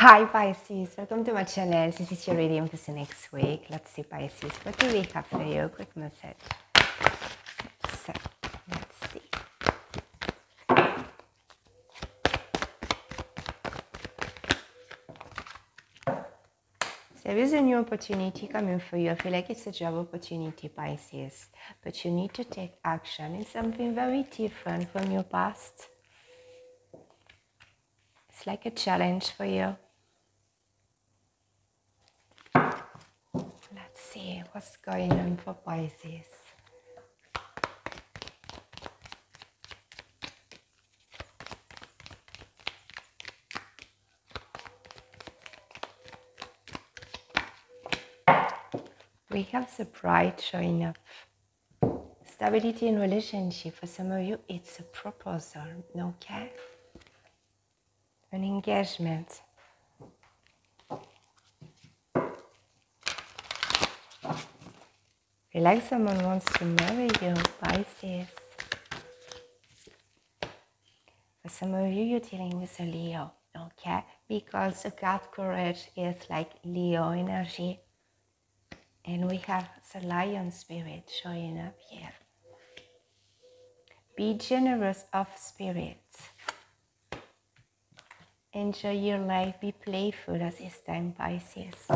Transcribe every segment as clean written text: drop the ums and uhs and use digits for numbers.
Hi Pisces, welcome to my channel. This is your reading for the next week. Let's see, Pisces, what do we have for you? Quick message. So, let's see. There is a new opportunity coming for you. I feel like it's a job opportunity, Pisces, but you need to take action. It's something very different from your past. It's like a challenge for you. Let's see what's going on for Pisces. We have the pride showing up. Stability in relationship. For some of you, it's a proposal, okay? An engagement. Feel like someone wants to marry you, Pisces. For some of you, you're dealing with a Leo, okay? Because the God courage is like Leo energy. And we have the lion spirit showing up here. Be generous of spirit. Enjoy your life, be playful at this time, Pisces.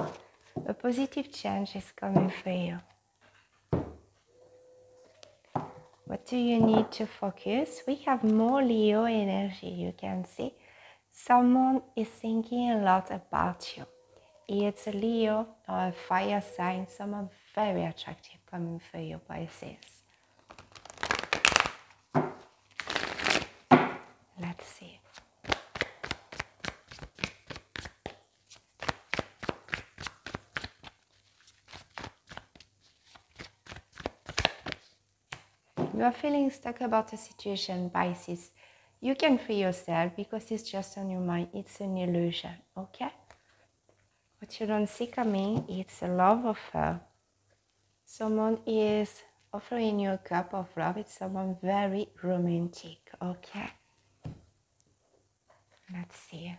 A positive change is coming for you. What do you need to focus? We have more Leo energy, you can see. Someone is thinking a lot about you. It's a Leo or a fire sign, someone very attractive coming for you, Pisces. Let's see. You are feeling stuck about a situation, Pisces. You can free yourself because it's just on your mind. It's an illusion, okay? What you don't see coming, it's a love offer. Someone is offering you a cup of love. It's someone very romantic, okay? Let's see.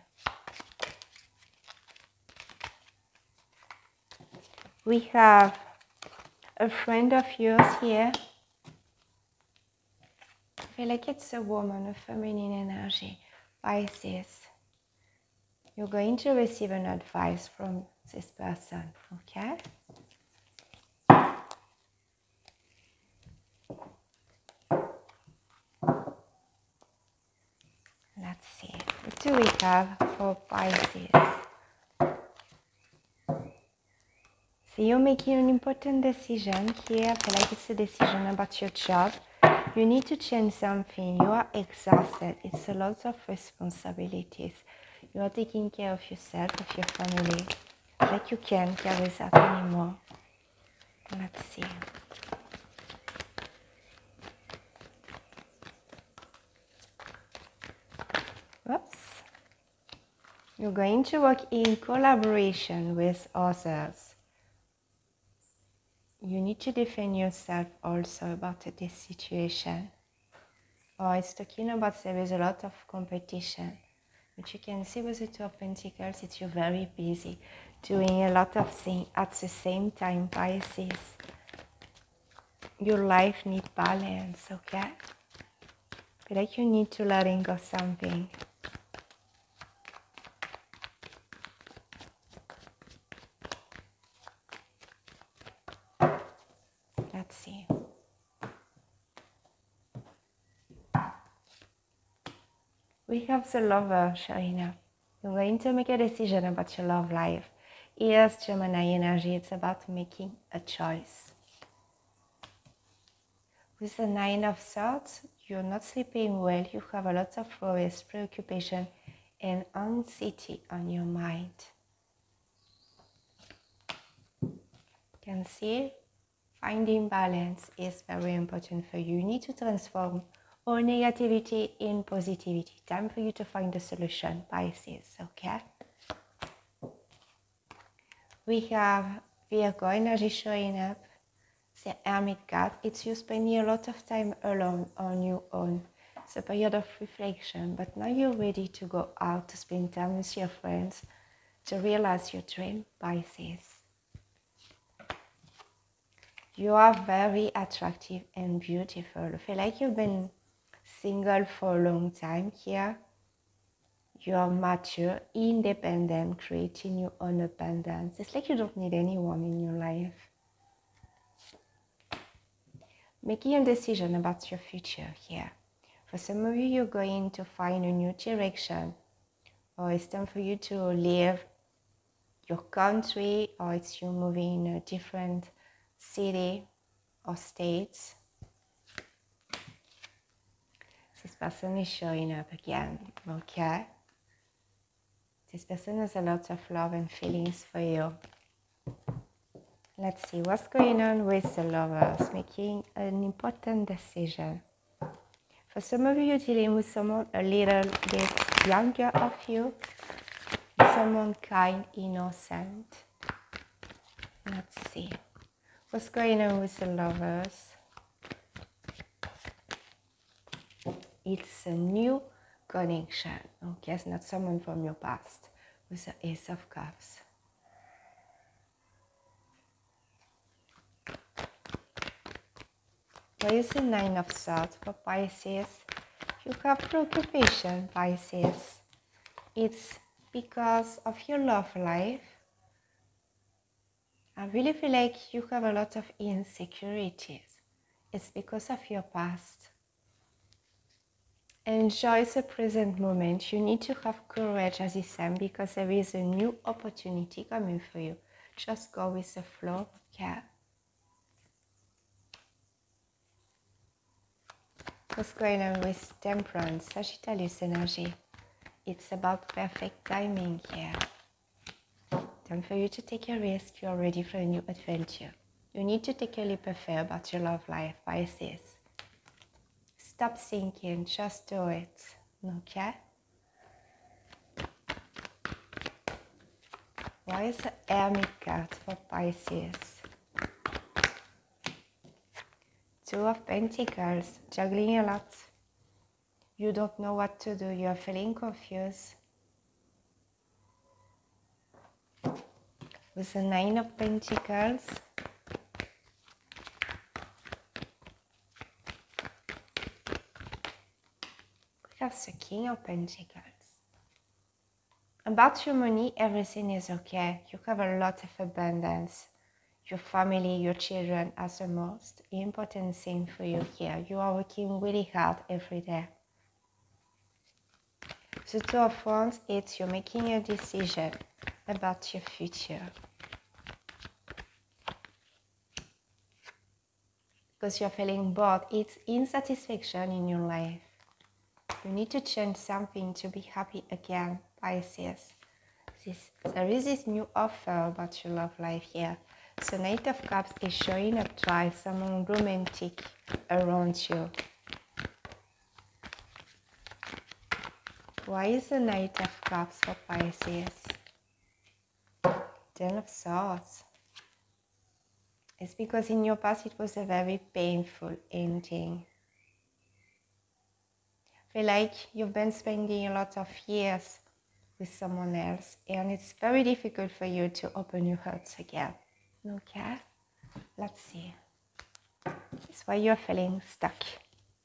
We have a friend of yours here. I feel like it's a woman, a feminine energy, Pisces. You're going to receive an advice from this person, okay? Let's see. What do we have for Pisces? So you're making an important decision here. I feel like it's a decision about your job. You need to change something. You are exhausted. It's a lot of responsibilities. You are taking care of yourself, of your family. Like you can't carry that anymore. Let's see. Whoops. You're going to work in collaboration with others. You need to defend yourself also about this situation. Oh, it's talking about there is a lot of competition. But you can see with the Two of Pentacles that you're very busy doing a lot of things at the same time, Pisces. Your life needs balance, okay? But like you need to let go of something. Let's see. We have the lover showing up. You're going to make a decision about your love life. Here's Gemini energy. It's about making a choice. With the Nine of Swords, you're not sleeping well. You have a lot of worries, preoccupation, and anxiety on your mind. You can see finding balance is very important for you. You need to transform or negativity in positivity. Time for you to find a solution, Pisces, okay? We have Virgo energy showing up, the Hermit card. It's you spending a lot of time alone on your own. It's a period of reflection, but now you're ready to go out to spend time with your friends, to realize your dream, Pisces. You are very attractive and beautiful. I feel like you've been single for a long time here. You are mature, independent, creating your own abundance. It's like you don't need anyone in your life. Making a decision about your future here. For some of you, you're going to find a new direction, or it's time for you to leave your country, or it's you moving in a different city or states. This person is showing up again, okay? This person has a lot of love and feelings for you. Let's see what's going on with the Lovers, making an important decision. For some of you, you're dealing with someone a little bit younger of you, someone kind, innocent. Let's see what's going on with the Lovers. It's a new connection, okay? It's not someone from your past, with the Ace of Cups. What is the Nine of Swords for Pisces? You have preoccupation, Pisces. It's because of your love life. I really feel like you have a lot of insecurities. It's because of your past. Enjoy the present moment. You need to have courage at this time because there is a new opportunity coming for you. Just go with the flow, okay? What's going on with Temperance, Sagittarius energy? It's about perfect timing here. Time for you to take a risk. You're ready for a new adventure. You need to take a leap of faith about your love life, Pisces. Stop thinking, just do it, okay? Why is the Hermit card for Pisces? Two of Pentacles, juggling a lot. You don't know what to do, you're feeling confused. With the Nine of Pentacles, the King of Pentacles. About your money, everything is okay. You have a lot of abundance. Your family, your children are the most important thing for you here. You are working really hard every day. The Two of Wands, it's you're making a decision about your future. Because you're feeling bored, it's insatisfaction in your life. You need to change something to be happy again, Pisces. There is this new offer about your love life here. So Knight of Cups is showing up twice, someone romantic around you. Why is the Knight of Cups for Pisces? Ten of Swords. It's because in your past it was a very painful ending. Feel like you've been spending a lot of years with someone else and it's very difficult for you to open your heart again, okay? Let's see. That's why you're feeling stuck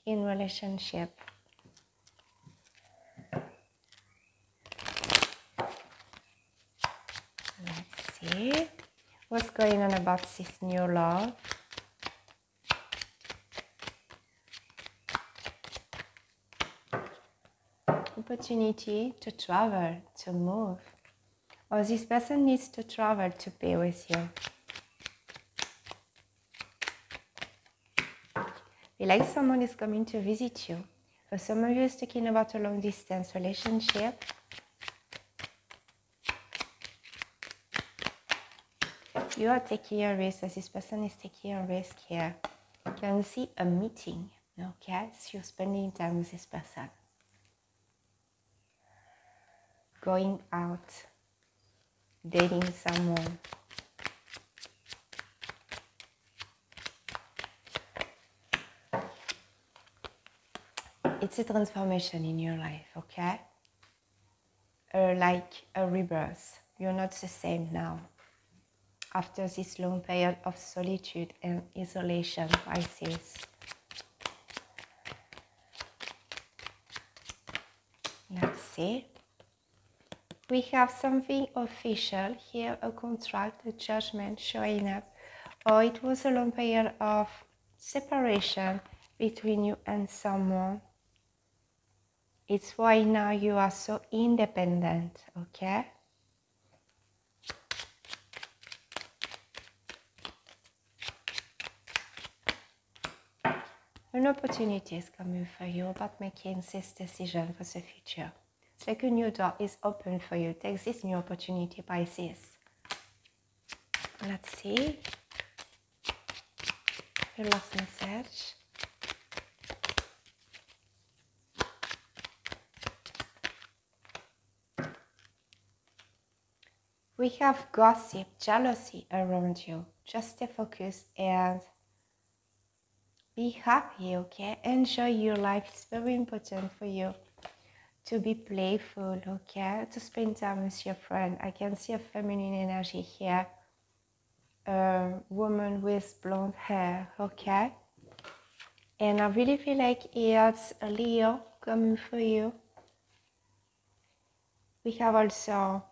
in relationship. Let's see what's going on about this new love. Opportunity to travel, to move, or this person needs to travel to be with you. You like someone is coming to visit you. For some of you, it's talking about a long distance relationship. You are taking a risk, as this person is taking a risk here. You can see a meeting, okay? So you're spending time with this person. Going out, dating someone. It's a transformation in your life, okay? Like a rebirth, You're not the same now. After this long period of solitude and isolation, Pisces. Let's see. We have something official here, a contract, a judgment showing up. Or it was a long period of separation between you and someone. It's why now you are so independent, okay? An opportunity is coming for you about making this decision for the future. It's like a new door is open for you. Take this new opportunity, Pisces. Let's see. The last message. We have gossip, jealousy around you. Just stay focused and be happy, okay? Enjoy your life. It's very important for you to be playful, okay? To spend time with your friend. I can see a feminine energy here. A woman with blonde hair, okay? And I really feel like it's a Leo coming for you. We have also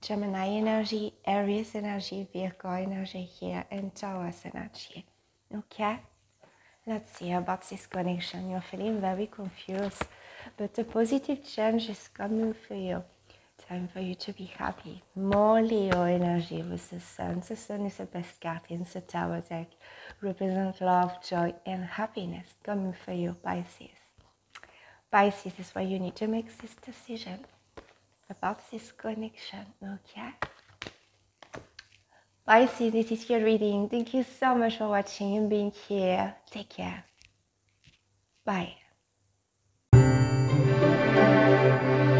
Gemini energy, Aries energy, Virgo energy here, and Taurus energy, okay? Let's see about this connection. You're feeling very confused, but a positive change is coming for you. Time for you to be happy. More Leo energy with the sun. The sun is the best card in the Tower deck. Represent love, joy, and happiness coming for you, Pisces. Pisces is why you need to make this decision about this connection, okay? Pisces, this is your reading. Thank you so much for watching and being here. Take care. Bye.